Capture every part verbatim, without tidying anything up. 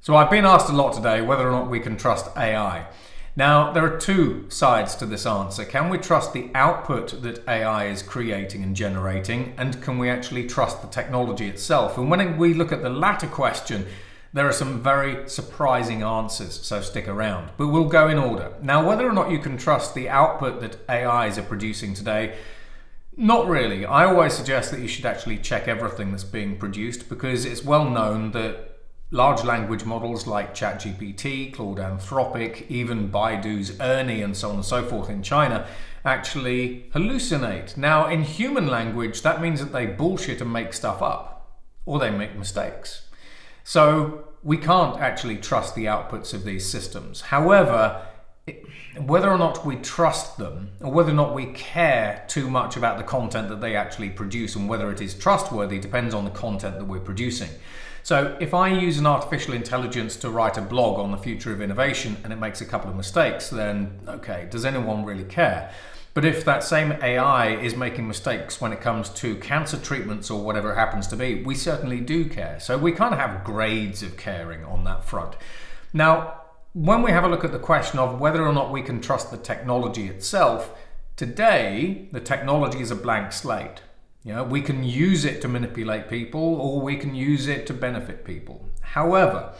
So I've been asked a lot today whether or not we can trust A I. Now, there are two sides to this answer. Can we trust the output that A I is creating and generating? And can we actually trust the technology itself? And when we look at the latter question, there are some very surprising answers, so stick around. But we'll go in order. Now, whether or not you can trust the output that A Is are producing today, not really. I always suggest that you should actually check everything that's being produced, because it's well known that large language models like ChatGPT, Claude, Anthropic, even Baidu's Ernie, and so on and so forth in China, actually hallucinate. Now, in human language, that means that they bullshit and make stuff up, or they make mistakes. So we can't actually trust the outputs of these systems. However, it, whether or not we trust them, or whether or not we care too much about the content that they actually produce, and whether it is trustworthy, depends on the content that we're producing. So if I use an artificial intelligence to write a blog on the future of innovation and it makes a couple of mistakes, then okay, does anyone really care? But if that same A I is making mistakes when it comes to cancer treatments or whatever it happens to be, we certainly do care. So we kind of have grades of caring on that front. Now, when we have a look at the question of whether or not we can trust the technology itself, today the technology is a blank slate. You know, we can use it to manipulate people, or we can use it to benefit people. However,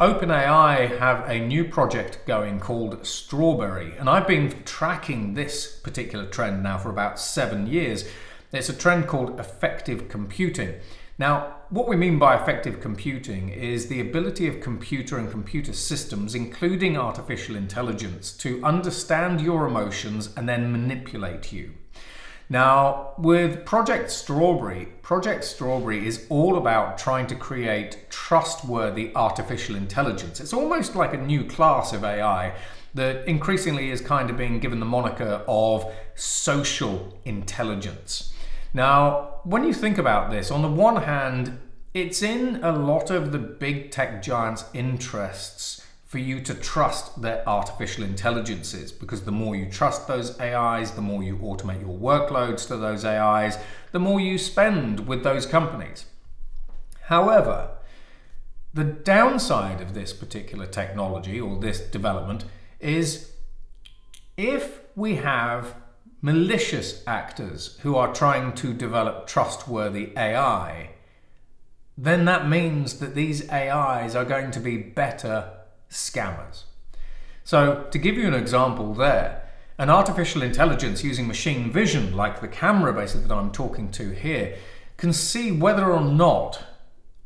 OpenAI have a new project going called Strawberry, and I've been tracking this particular trend now for about seven years. It's a trend called affective computing. Now, what we mean by affective computing is the ability of computer and computer systems, including artificial intelligence, to understand your emotions and then manipulate you. Now, with Project Strawberry, Project Strawberry is all about trying to create trustworthy artificial intelligence. It's almost like a new class of A I that increasingly is kind of being given the moniker of social intelligence. Now, when you think about this, on the one hand, it's in a lot of the big tech giants' interests for you to trust their artificial intelligences, because the more you trust those A Is, the more you automate your workloads to those A Is, the more you spend with those companies. However, the downside of this particular technology or this development is if we have malicious actors who are trying to develop trustworthy A I, then that means that these A Is are going to be better scammers. So to give you an example there, an artificial intelligence using machine vision, like the camera basically that I'm talking to here, can see whether or not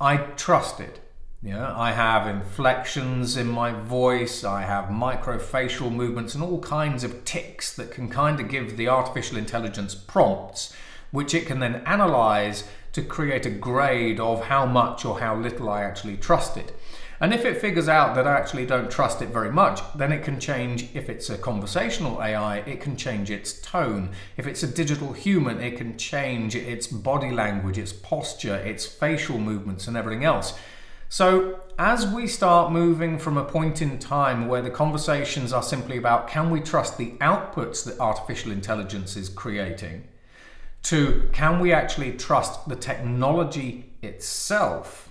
I trust it. Yeah, I have inflections in my voice, I have microfacial movements and all kinds of tics that can kind of give the artificial intelligence prompts, which it can then analyze to create a grade of how much or how little I actually trust it. And if it figures out that I actually don't trust it very much, then it can change, if it's a conversational A I, it can change its tone. If it's a digital human, it can change its body language, its posture, its facial movements and everything else. So as we start moving from a point in time where the conversations are simply about can we trust the outputs that artificial intelligence is creating, to can we actually trust the technology itself,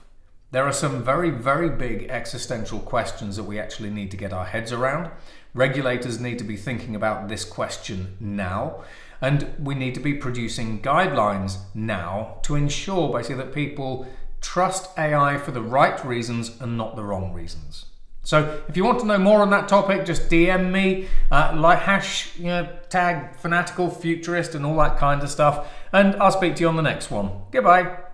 there are some very, very big existential questions that we actually need to get our heads around. Regulators need to be thinking about this question now, and we need to be producing guidelines now to ensure basically that people trust A I for the right reasons and not the wrong reasons. So if you want to know more on that topic, just D M me, uh, like hash, you know, tag fanatical, futurist and all that kind of stuff, and I'll speak to you on the next one. Goodbye.